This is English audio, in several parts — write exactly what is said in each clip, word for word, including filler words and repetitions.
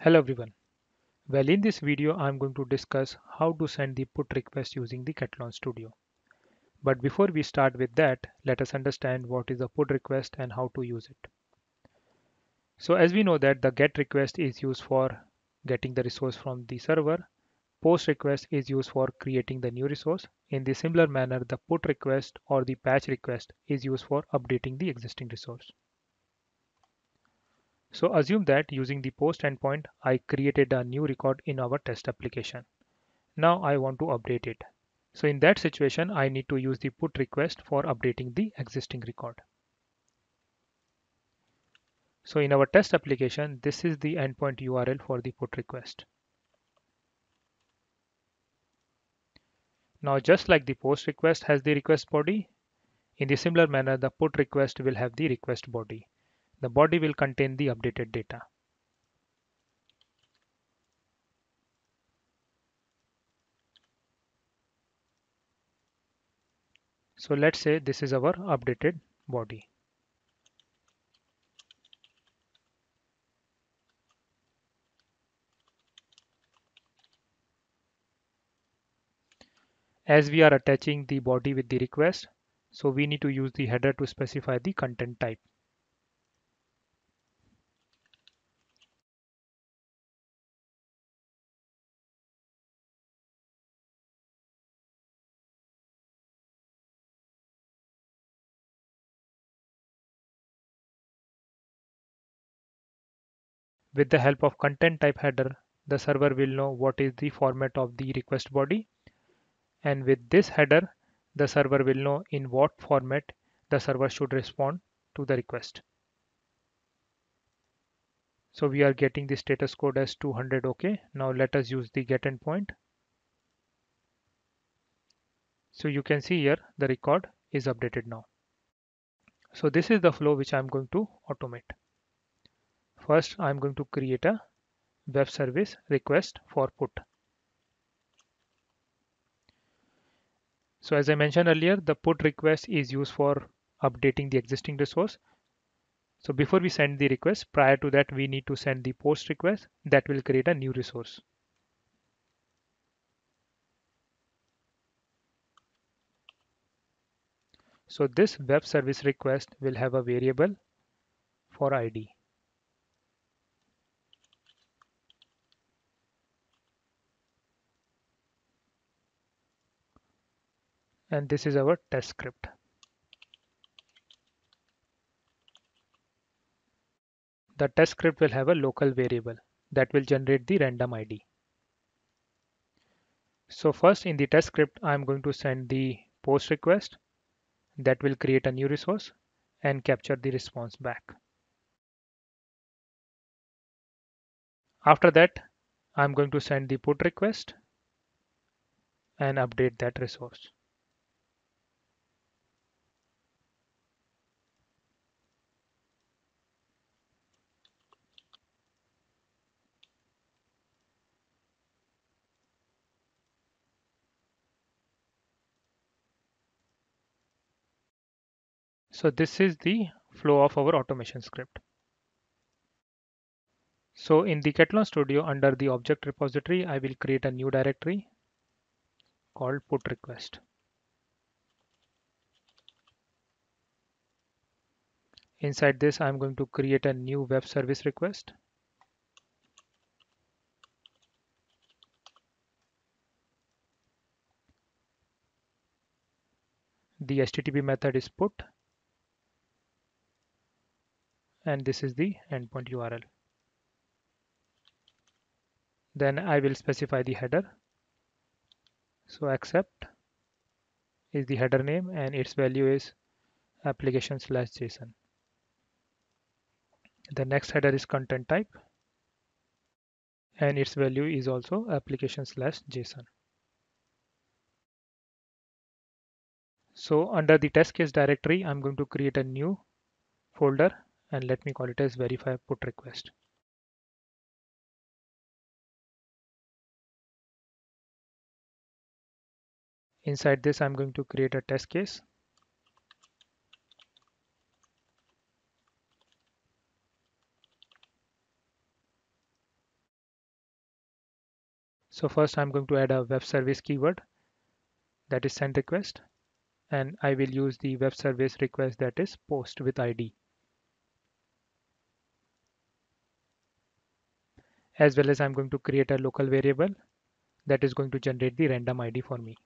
Hello everyone. Well, in this video I'm going to discuss how to send the put request using the Katalon Studio. But before we start with that, let us understand what is a put request and how to use it. So as we know that the GET request is used for getting the resource from the server, POST request is used for creating the new resource. In the similar manner, the put request or the patch request is used for updating the existing resource. So assume that using the POST endpoint, I created a new record in our test application. Now I want to update it. So in that situation, I need to use the put request for updating the existing record. So in our test application, this is the endpoint U R L for the put request. Now just like the POST request has the request body, in the similar manner, the put request will have the request body. The body will contain the updated data. So let's say this is our updated body. As we are attaching the body with the request, so we need to use the header to specify the content type. With the help of content type header, the server will know what is the format of the request body, and with this header, the server will know in what format the server should respond to the request. So we are getting the status code as two hundred. OK, now let us use the GET endpoint. So you can see here the record is updated now. So this is the flow which I'm going to automate. First, I'm going to create a web service request for put. So as I mentioned earlier, the put request is used for updating the existing resource. So before we send the request, prior to that, we need to send the POST request that will create a new resource. So this web service request will have a variable for I D. And this is our test script. The test script will have a local variable that will generate the random I D. So first in the test script, I'm going to send the POST request that will create a new resource and capture the response back. After that, I'm going to send the put request and update that resource. So this is the flow of our automation script. So in the Katalon Studio, under the object repository, I will create a new directory called put request. Inside this, I'm going to create a new web service request. The H T T P method is put. And this is the endpoint U R L. Then I will specify the header. So accept is the header name and its value is application slash JSON. The next header is content type and its value is also application slash JSON. So under the test case directory, I'm going to create a new folder. And let me call it as verify put request. Inside this, I'm going to create a test case. So first I'm going to add a web service keyword, that is send request, and I will use the web service request, that is post with I D, as well as I'm going to create a local variable that is going to generate the random I D for me.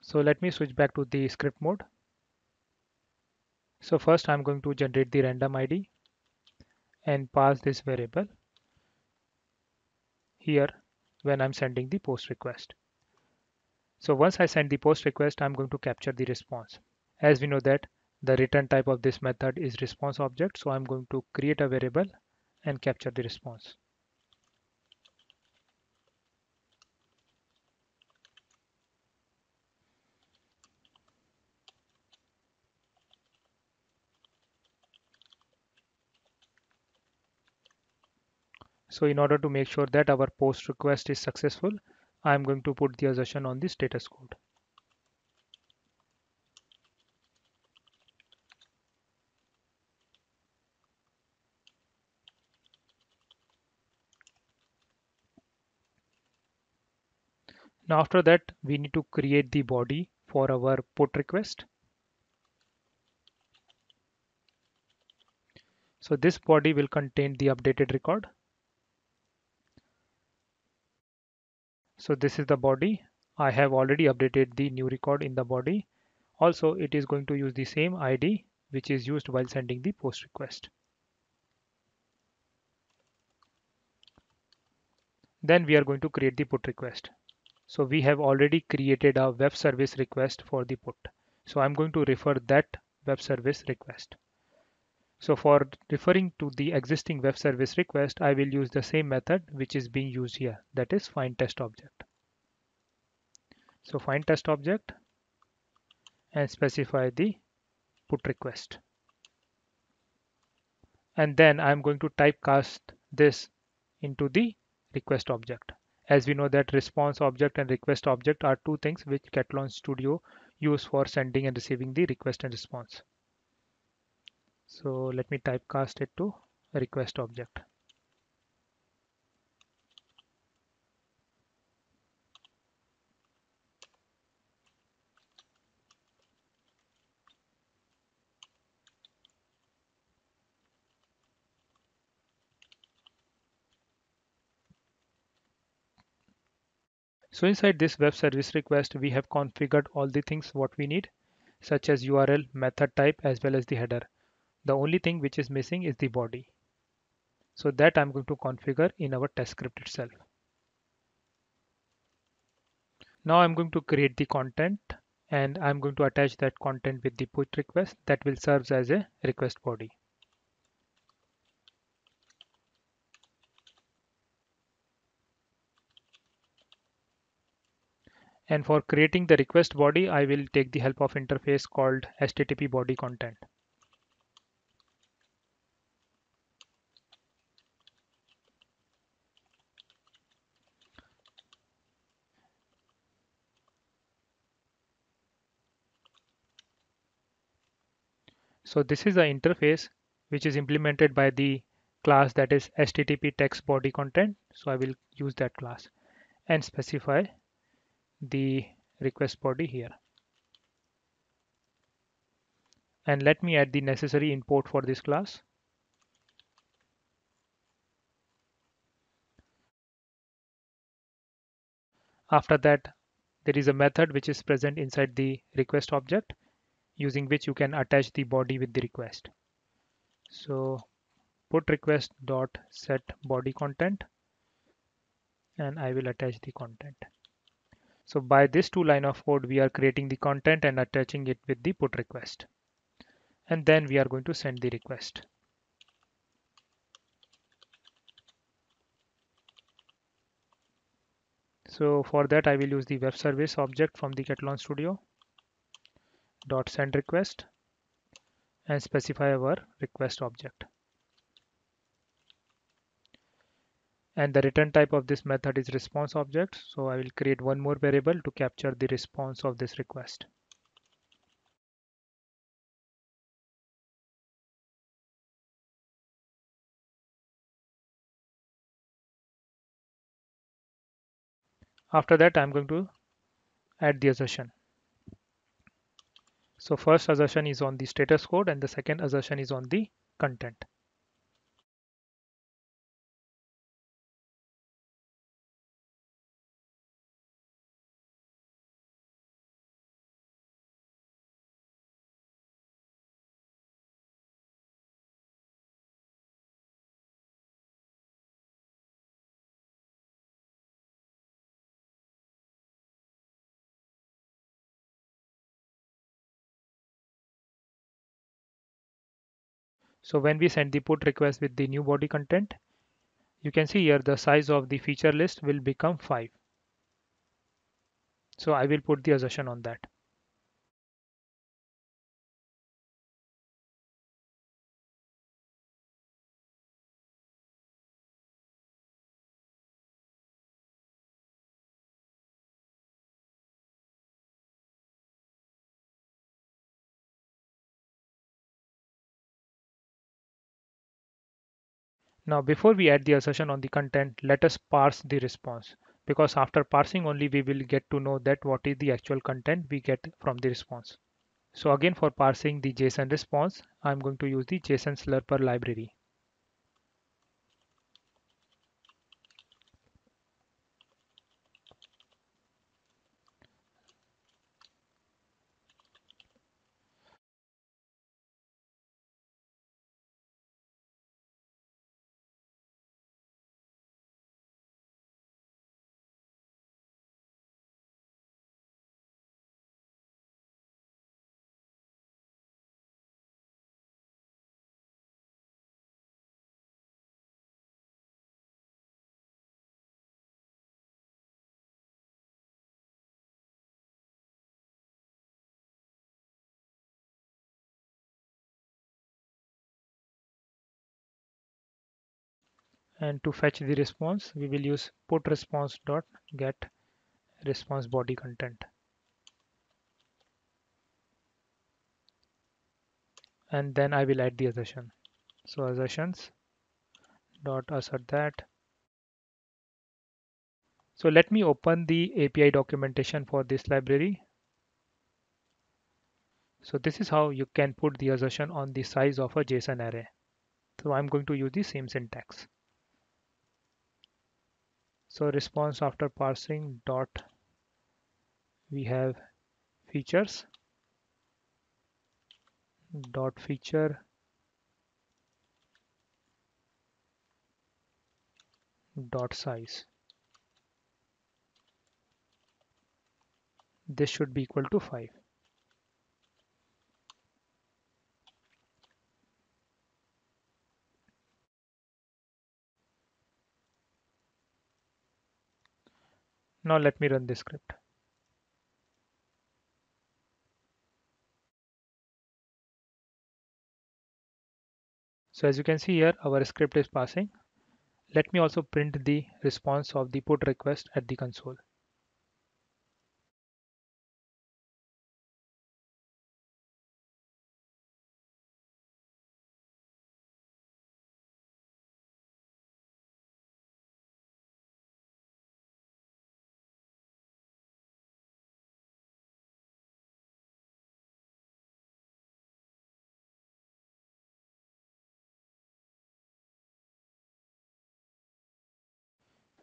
So let me switch back to the script mode. So first I'm going to generate the random I D and pass this variable here when I'm sending the post request. So once I send the post request, I'm going to capture the response. As we know that the return type of this method is response object, so I'm going to create a variable and capture the response. So in order to make sure that our post request is successful, I am going to put the assertion on the status code. Now after that, we need to create the body for our PUT request. So this body will contain the updated record. So this is the body. I have already updated the new record in the body. Also, it is going to use the same I D which is used while sending the post request. Then we are going to create the PUT request. So we have already created a web service request for the PUT. So I'm going to refer that web service request. So for referring to the existing web service request, I will use the same method which is being used here, that is find test object. So find test object and specify the PUT request. And then I'm going to typecast this into the request object. As we know that response object and request object are two things which Katalon Studio use for sending and receiving the request and response. So let me typecast it to a request object. So inside this web service request, we have configured all the things what we need, such as U R L, method type, as well as the header. The only thing which is missing is the body. So that I'm going to configure in our test script itself. Now I'm going to create the content and I'm going to attach that content with the PUT request that will serve as a request body. And for creating the request body, I will take the help of interface called H T T P body content. So this is the interface which is implemented by the class that is H T T P text body content. So I will use that class and specify the request body here. And let me add the necessary import for this class. After that, there is a method which is present inside the request object, using which you can attach the body with the request. So put request dot set body content, and I will attach the content. So by this two line of code, we are creating the content and attaching it with the PUT request. And then we are going to send the request. So for that, I will use the web service object from the Katalon Studio. Dot send request and specify our request object, and the return type of this method is response object. So I will create one more variable to capture the response of this request. After that, I'm going to add the assertion. So first assertion is on the status code and the second assertion is on the content. So when we send the put request with the new body content, you can see here the size of the feature list will become five. So I will put the assertion on that. Now before we add the assertion on the content, let us parse the response, because after parsing only we will get to know that what is the actual content we get from the response. So again, for parsing the JSON response, I'm going to use the JSON slurper library. And to fetch the response, we will use put response dot get response body content. And then I will add the assertion. So assertions dot assert that. So let me open the A P I documentation for this library. So this is how you can put the assertion on the size of a JSON array. So I'm going to use the same syntax. So response after parsing dot we have features dot feature dot size. This should be equal to five. Now let me run this script. So as you can see here, our script is passing. Let me also print the response of the put request at the console.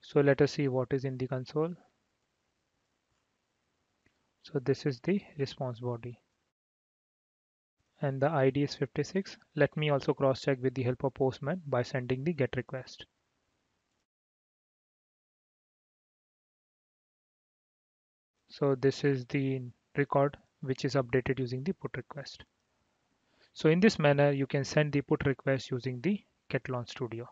So let us see what is in the console. So this is the response body. And the I D is fifty-six. Let me also cross check with the help of Postman by sending the GET request. So this is the record which is updated using the put request. So in this manner, you can send the put request using the Katalon Studio.